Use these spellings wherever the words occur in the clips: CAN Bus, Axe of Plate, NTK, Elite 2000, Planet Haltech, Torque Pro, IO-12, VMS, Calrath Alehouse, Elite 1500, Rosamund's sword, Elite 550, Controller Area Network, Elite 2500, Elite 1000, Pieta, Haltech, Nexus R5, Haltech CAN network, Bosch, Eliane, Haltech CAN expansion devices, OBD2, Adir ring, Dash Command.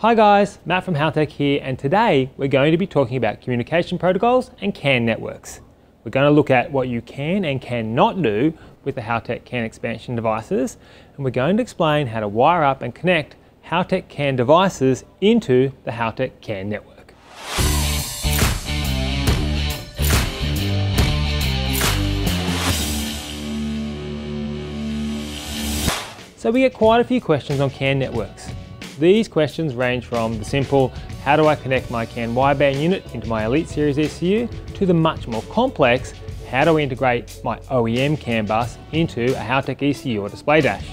Hi guys, Matt from Haltech here, and today we're going to be talking about communication protocols and CAN networks. We're going to look at what you can and cannot do with the Haltech CAN expansion devices, and we're going to explain how to wire up and connect Haltech CAN devices into the Haltech CAN network. So we get quite a few questions on CAN networks. These questions range from the simple, how do I connect my CAN wideband unit into my Elite series ECU, to the much more complex, how do I integrate my OEM CAN bus into a Haltech ECU or display dash?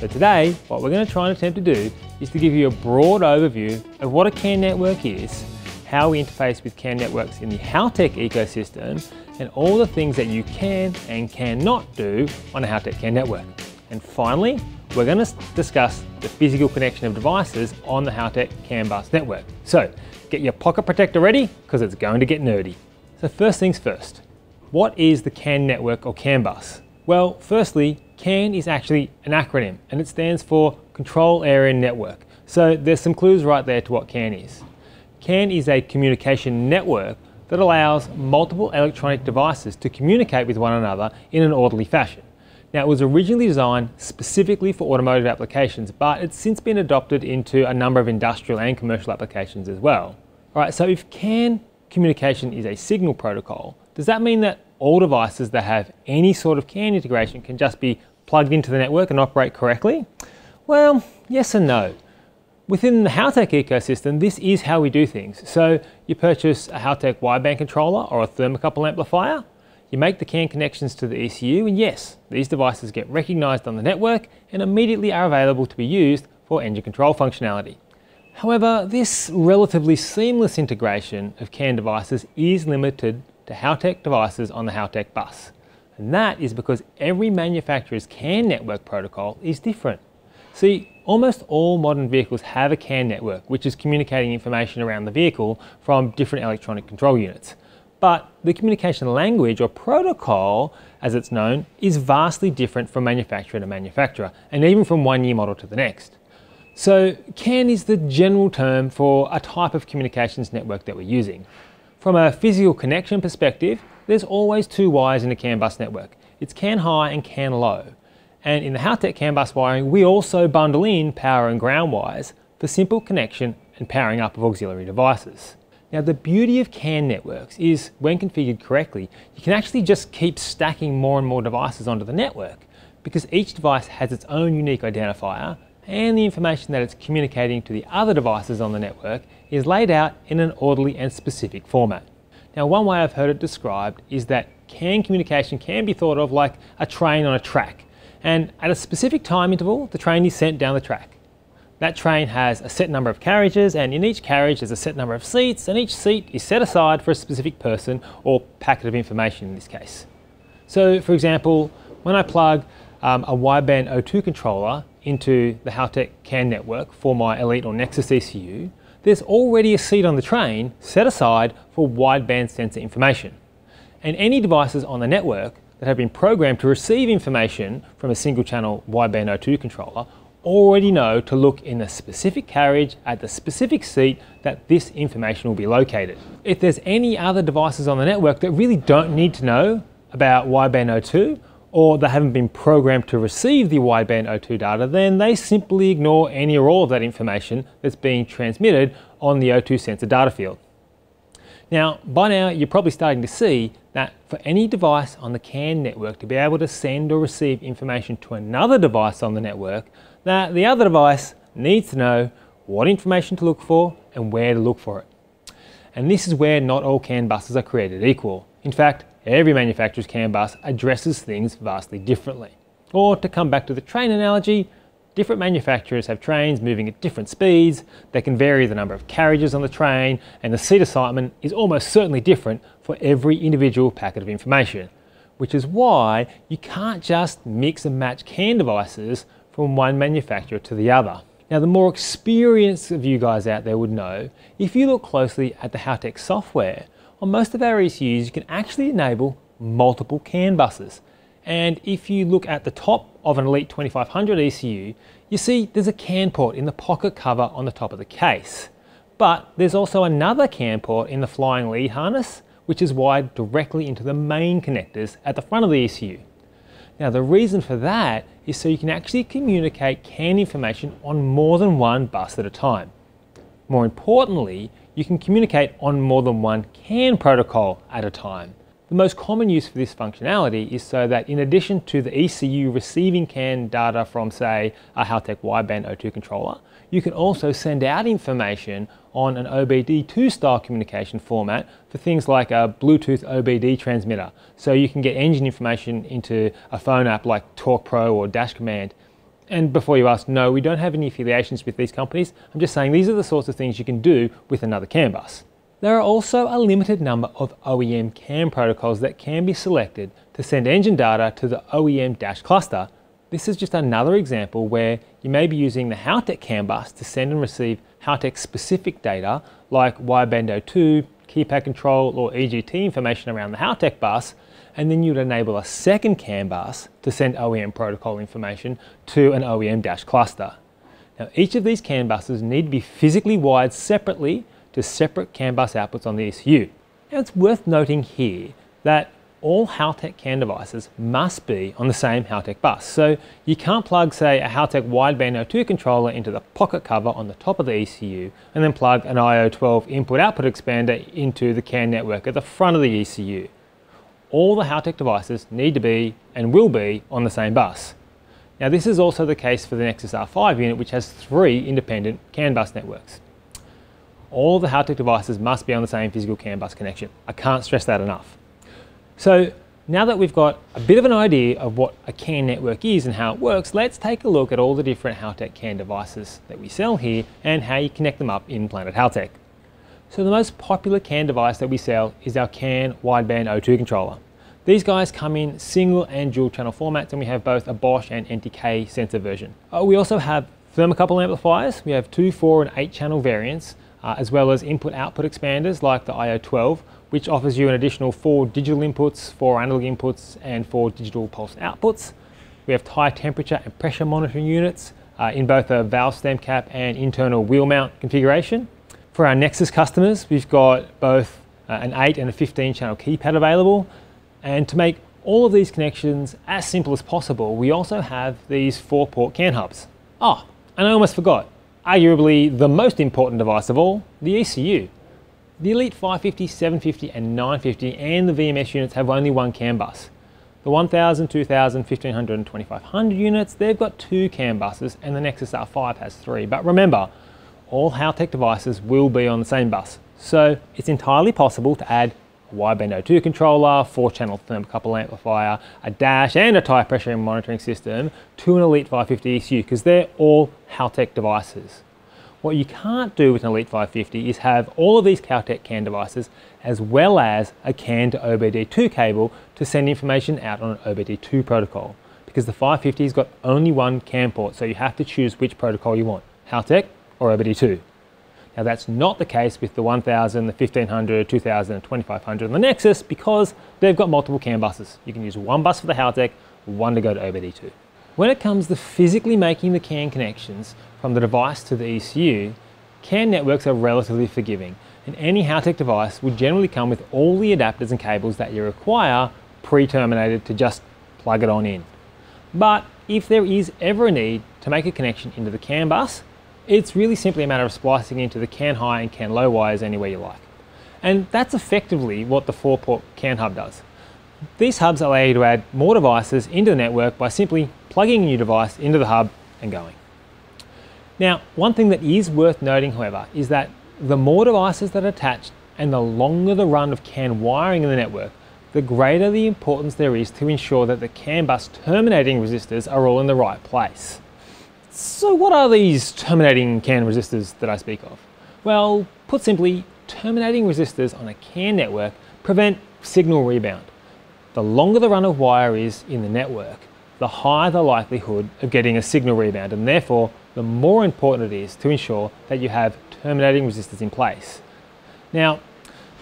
So today, what we're going to try and attempt to do is to give you a broad overview of what a CAN network is, how we interface with CAN networks in the Haltech ecosystem, and all the things that you can and cannot do on a Haltech CAN network. And finally, we're going to discuss the physical connection of devices on the Haltech CAN bus network. So get your pocket protector ready, because it's going to get nerdy. So first things first, what is the CAN network or CAN bus? Well, firstly, CAN is actually an acronym, and it stands for Control Area Network. So there's some clues right there to what CAN is. CAN is a communication network that allows multiple electronic devices to communicate with one another in an orderly fashion. Now, it was originally designed specifically for automotive applications, but it's since been adopted into a number of industrial and commercial applications as well. All right, so if CAN communication is a signal protocol, does that mean that all devices that have any sort of CAN integration can just be plugged into the network and operate correctly? Well, yes and no. Within the Haltech ecosystem, this is how we do things. So you purchase a Haltech wideband controller or a thermocouple amplifier, you make the CAN connections to the ECU, and yes, these devices get recognized on the network and immediately are available to be used for engine control functionality. However, this relatively seamless integration of CAN devices is limited to Haltech devices on the Haltech bus. And that is because every manufacturer's CAN network protocol is different. See, almost all modern vehicles have a CAN network, which is communicating information around the vehicle from different electronic control units. But the communication language, or protocol as it's known, is vastly different from manufacturer to manufacturer, and even from one year model to the next. So CAN is the general term for a type of communications network that we're using. From a physical connection perspective, there's always two wires in a CAN bus network. It's CAN high and CAN low. And in the Haltech CAN bus wiring, we also bundle in power and ground wires for simple connection and powering up of auxiliary devices. Now, the beauty of CAN networks is, when configured correctly, you can actually just keep stacking more and more devices onto the network, because each device has its own unique identifier, and the information that it's communicating to the other devices on the network is laid out in an orderly and specific format. Now, one way I've heard it described is that CAN communication can be thought of like a train on a track, and at a specific time interval, the train is sent down the track. That train has a set number of carriages, and in each carriage there's a set number of seats, and each seat is set aside for a specific person or packet of information in this case. So for example, when I plug a wideband O2 controller into the Haltech CAN network for my Elite or Nexus ECU, there's already a seat on the train set aside for wideband sensor information. And any devices on the network that have been programmed to receive information from a single channel wideband O2 controller already know to look in the specific carriage at the specific seat that this information will be located. If there's any other devices on the network that really don't need to know about wideband O2, or they haven't been programmed to receive the wideband O2 data, then they simply ignore any or all of that information that's being transmitted on the O2 sensor data field. Now, by now you're probably starting to see that for any device on the CAN network to be able to send or receive information to another device on the network, that the other device needs to know what information to look for and where to look for it. And this is where not all CAN buses are created equal. In fact, every manufacturer's CAN bus addresses things vastly differently. Or to come back to the train analogy, different manufacturers have trains moving at different speeds, they can vary the number of carriages on the train, and the seat assignment is almost certainly different for every individual packet of information. Which is why you can't just mix and match CAN devices from one manufacturer to the other. Now, the more experienced of you guys out there would know, if you look closely at the Haltech software, on most of our ECUs you can actually enable multiple CAN buses. And if you look at the top of an Elite 2500 ECU, you see there's a CAN port in the pocket cover on the top of the case. But there's also another CAN port in the flying lead harness, which is wired directly into the main connectors at the front of the ECU. Now the reason for that is so you can actually communicate CAN information on more than one bus at a time. More importantly, you can communicate on more than one CAN protocol at a time. The most common use for this functionality is so that in addition to the ECU receiving CAN data from, say, a Haltech wideband O2 controller, you can also send out information on an OBD2 style communication format for things like a Bluetooth OBD transmitter. So you can get engine information into a phone app like Torque Pro or Dash Command. And before you ask, no, we don't have any affiliations with these companies. I'm just saying these are the sorts of things you can do with another CAN bus. There are also a limited number of OEM CAN protocols that can be selected to send engine data to the OEM dash cluster. This is just another example where you may be using the Haltech CAN bus to send and receive Haltech specific data like wideband O2, keypad control or EGT information around the Haltech bus, and then you'd enable a second CAN bus to send OEM protocol information to an OEM dash cluster. Now each of these CAN buses need to be physically wired separately to separate CAN bus outputs on the ECU. Now it's worth noting here that all Haltech CAN devices must be on the same Haltech bus. So you can't plug, say, a Haltech wideband O2 controller into the pocket cover on the top of the ECU and then plug an IO-12 input-output expander into the CAN network at the front of the ECU. All the Haltech devices need to be and will be on the same bus. Now this is also the case for the Nexus R5 unit, which has three independent CAN bus networks. All the Haltech devices must be on the same physical CAN bus connection. I can't stress that enough. So now that we've got a bit of an idea of what a CAN network is and how it works, let's take a look at all the different Haltech CAN devices that we sell here and how you connect them up in Planet Haltech. So the most popular CAN device that we sell is our CAN wideband O2 controller. These guys come in single and dual channel formats, and we have both a Bosch and NTK sensor version. We also have thermocouple amplifiers. We have 2, 4 and 8 channel variants, as well as input-output expanders like the IO-12, which offers you an additional 4 digital inputs, 4 analog inputs, and 4 digital pulse outputs. We have tire temperature and pressure monitoring units in both a valve stem cap and internal wheel mount configuration. For our Nexus customers, we've got both an 8 and a 15 channel keypad available. And to make all of these connections as simple as possible, we also have these 4-port CAN hubs. Oh, and I almost forgot. Arguably the most important device of all, the ECU. The Elite 550, 750 and 950 and the VMS units have only one CAN bus. The 1000, 2000, 1500 and 2500 units, they've got 2 CAN buses, and the Nexus R5 has 3. But remember, all Haltech devices will be on the same bus. So it's entirely possible to add a wideband O2 controller, 4-channel thermocouple amplifier, a dash and a tire pressure and monitoring system to an Elite 550 ECU, because they're all Haltech devices. What you can't do with an Elite 550 is have all of these Haltech CAN devices as well as a CAN to OBD2 cable to send information out on an OBD2 protocol, because the 550 has got only one CAN port, so you have to choose which protocol you want, Haltech or OBD2. Now that's not the case with the 1000, the 1500, 2000, and 2500 and the Nexus, because they've got multiple CAN buses. You can use one bus for the Haltech, one to go to OBD2. When it comes to physically making the CAN connections from the device to the ECU, CAN networks are relatively forgiving, and any Haltech device will generally come with all the adapters and cables that you require pre-terminated to just plug it on in. But if there is ever a need to make a connection into the CAN bus, it's really simply a matter of splicing into the CAN high and CAN low wires anywhere you like. And that's effectively what the 4-port CAN hub does. These hubs allow you to add more devices into the network by simply plugging a new device into the hub and going. Now, one thing that is worth noting, however, is that the more devices that are attached and the longer the run of CAN wiring in the network, the greater the importance there is to ensure that the CAN bus terminating resistors are all in the right place. So what are these terminating CAN resistors that I speak of? Well, put simply, terminating resistors on a CAN network prevent signal rebound. The longer the run of wire is in the network, the higher the likelihood of getting a signal rebound, and therefore the more important it is to ensure that you have terminating resistors in place. Now,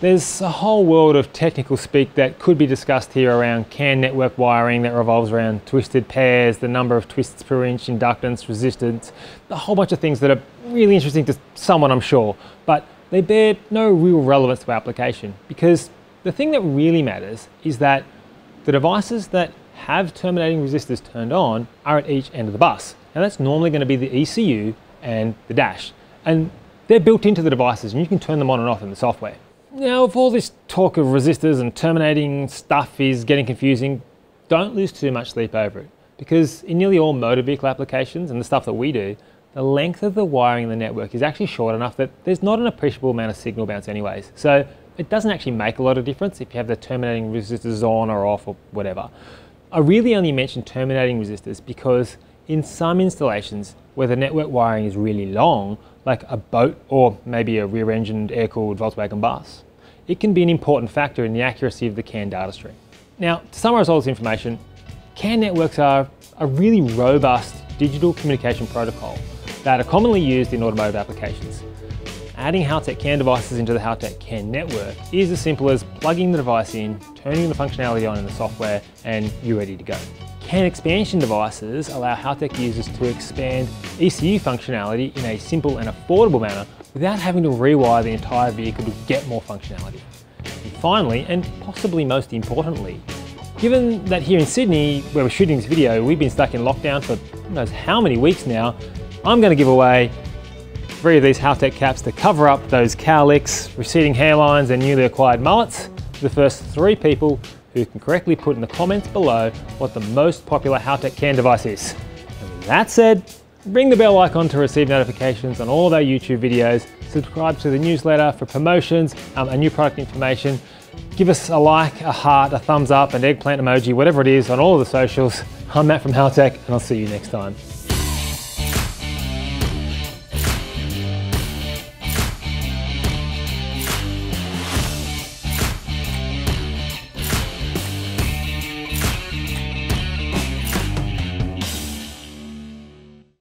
There's a whole world of technical speak that could be discussed here around CAN network wiring that revolves around twisted pairs, the number of twists per inch, inductance, resistance, a whole bunch of things that are really interesting to someone, I'm sure, but they bear no real relevance to our application, because the thing that really matters is that the devices that have terminating resistors turned on are at each end of the bus. Now that's normally going to be the ECU and the dash, and they're built into the devices and you can turn them on and off in the software. Now, if all this talk of resistors and terminating stuff is getting confusing, don't lose too much sleep over it, because in nearly all motor vehicle applications and the stuff that we do, the length of the wiring in the network is actually short enough that there's not an appreciable amount of signal bounce anyways. So it doesn't actually make a lot of difference if you have the terminating resistors on or off or whatever. I really only mention terminating resistors because in some installations where the network wiring is really long, like a boat or maybe a rear-engined air-cooled Volkswagen bus, it can be an important factor in the accuracy of the CAN data stream. Now, to summarize all this information, CAN networks are a really robust digital communication protocol that are commonly used in automotive applications. Adding Haltech CAN devices into the Haltech CAN network is as simple as plugging the device in, turning the functionality on in the software, and you're ready to go. CAN expansion devices allow Haltech users to expand ECU functionality in a simple and affordable manner without having to rewire the entire vehicle to get more functionality. And finally, and possibly most importantly, given that here in Sydney, where we're shooting this video, we've been stuck in lockdown for who knows how many weeks now, I'm going to give away 3 of these Haltech caps to cover up those cowlicks, receding hairlines and newly acquired mullets to the first 3 people who can correctly put in the comments below what the most popular Haltech CAN device is. And with that said, ring the bell icon to receive notifications on all of our YouTube videos, subscribe to the newsletter for promotions and new product information, give us a like, a heart, a thumbs up, an eggplant emoji, whatever it is on all of the socials. I'm Matt from Haltech and I'll see you next time.